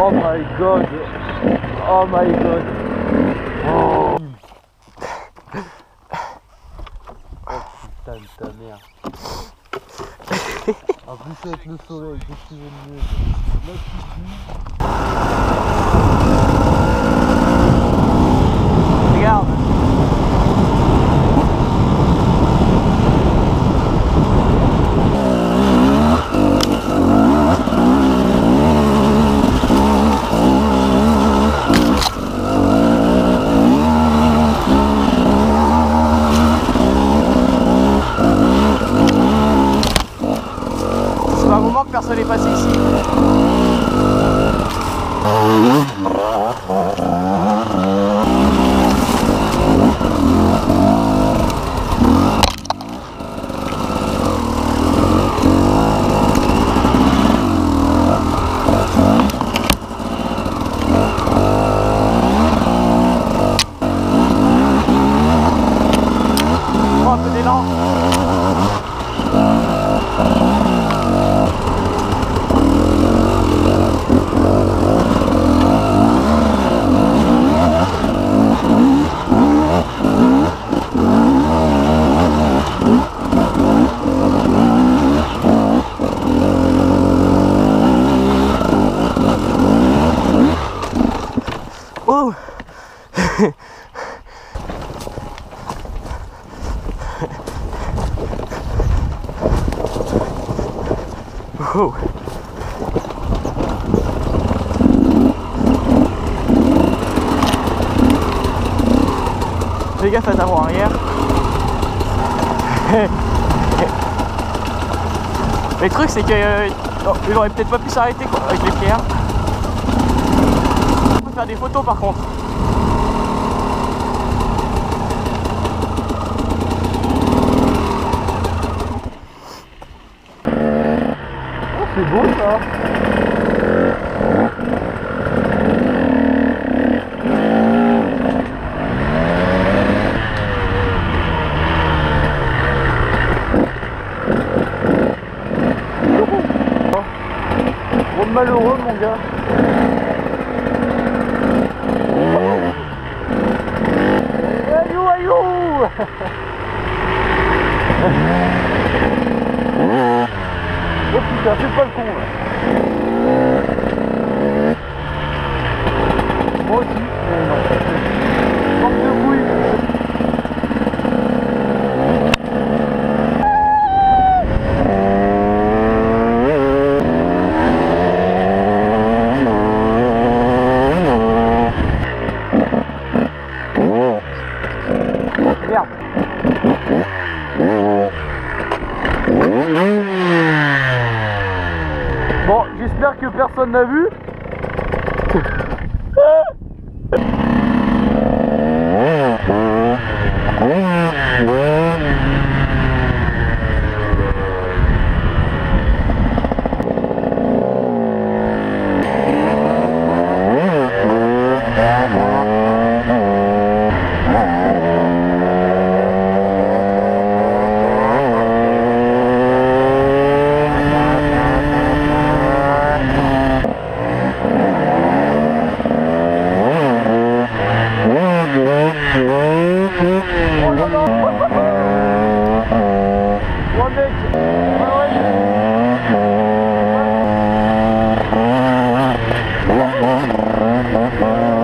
Oh my god. Oh my god. Oh putain de ta mère. En plus avec le soleil, qu'est-ce que j'aime mieux. Là tu dis. Regarde. Personne n'est passé ici. Oh, un peu d'élan. Oh. Oh. Fais gaffe à ta roue arrière. Le truc c'est que il aurait peut-être pas pu s'arrêter quoi avec les pierres. Faire des photos par contre. Oh, c'est beau ça. Oh, malheureux mon gars. Oh putain, fais pas le con là. Moi aussi, mais non. Manque de bouille. Merde. Bon, j'espère que personne n'a vu. One day.